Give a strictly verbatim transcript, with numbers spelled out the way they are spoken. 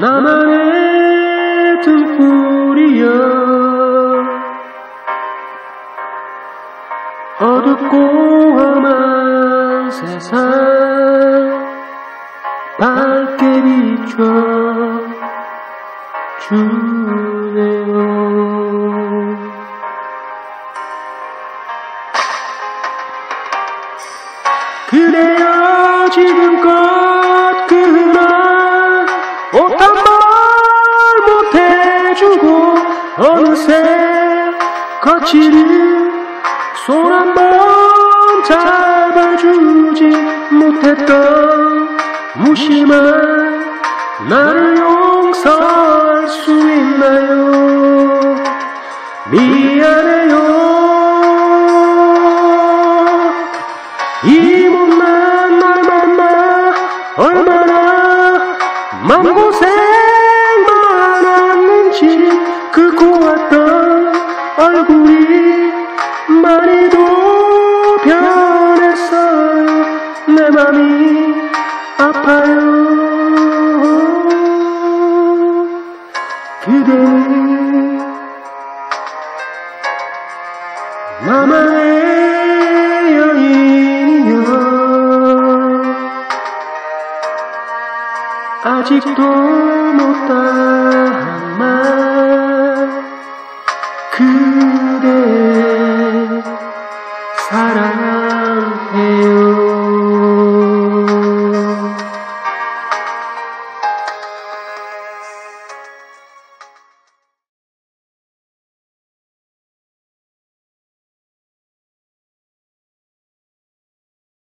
나만의 등불이여 어둡고 험한 세상 밝게 비춰주네요. 그대여 지금껏 그만 못한 말 못해주고 어느새 거칠은 손 한 번 잡아주지 못했던 무심한 나를 용서할 수 있나요? 미안해요. 이 못난 날 만나 얼마나 맘고생도 많았는지 그 고왔던 얼굴이 많이도 변했어요. 내 맘이 아파요. 그대는 나만의 여인이여 아직도 못한 말 그